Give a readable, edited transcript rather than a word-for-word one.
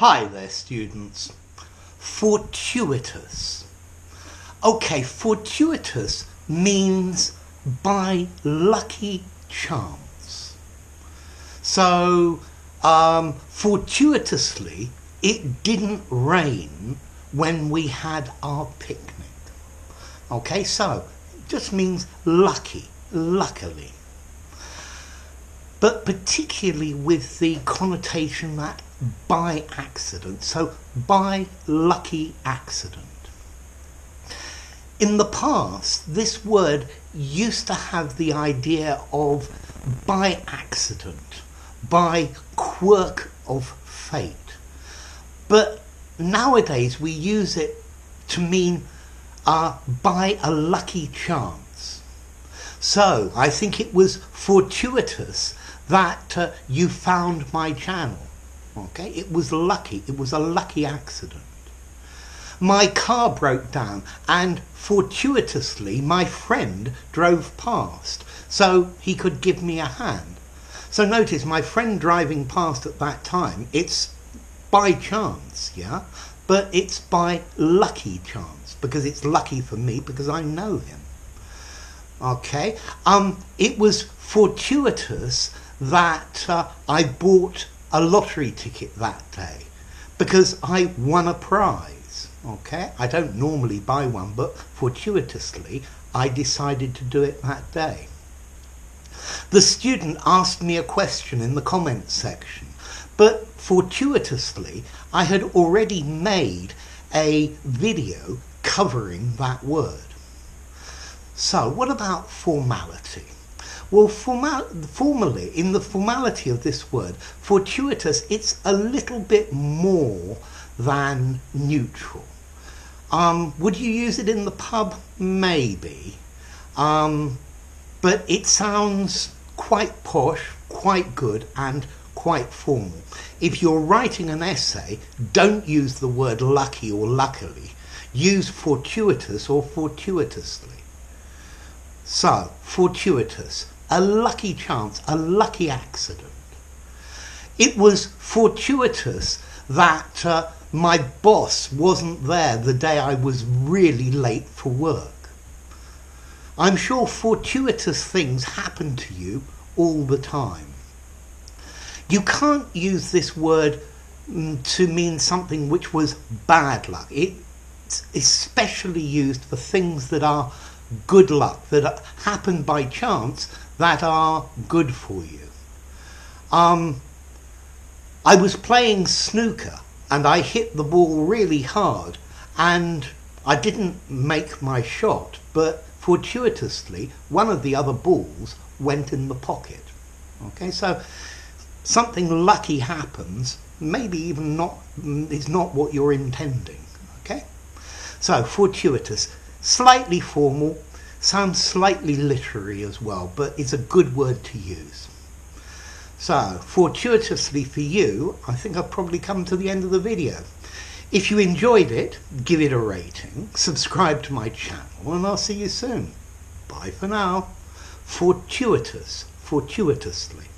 Hi there, students. Fortuitous. Okay, fortuitous means by lucky chance. So, fortuitously, it didn't rain when we had our picnic. Okay, so, it just means lucky, luckily. But particularly with the connotation that by accident, so by lucky accident. In the past, this word used to have the idea of by accident, by quirk of fate. But nowadays we use it to mean by a lucky chance. So I think it was fortuitous that you found my channel. Okay, it was lucky. It was a lucky accident. My car broke down and fortuitously my friend drove past so he could give me a hand. So notice my friend driving past at that time, it's by chance, yeah? But it's by lucky chance because it's lucky for me because I know him. Okay, it was fortuitous that I bought a lottery ticket that day because I won a prize. Okay, I don't normally buy one, but fortuitously I decided to do it that day. The student asked me a question in the comments section, but fortuitously I had already made a video covering that word. So what about formality? Well, formally, in the formality of this word, fortuitous, it's a little bit more than neutral. Would you use it in the pub? Maybe. But it sounds quite posh, quite good, and quite formal. If you're writing an essay, don't use the word lucky or luckily. Use fortuitous or fortuitously. So, fortuitous. A lucky chance, a lucky accident. It was fortuitous that my boss wasn't there the day I was really late for work. I'm sure fortuitous things happen to you all the time. You can't use this word to mean something which was bad luck. It's especially used for things that are good luck, that happen by chance, that are good for you. I was playing snooker and I hit the ball really hard and I didn't make my shot, but fortuitously one of the other balls went in the pocket. Okay, so something lucky happens, maybe even not, is not what you're intending. Okay, so fortuitous. Slightly formal, sounds slightly literary as well, but it's a good word to use. So, fortuitously for you, I think I've probably come to the end of the video. If you enjoyed it, give it a rating, subscribe to my channel, and I'll see you soon. Bye for now. Fortuitous, fortuitously.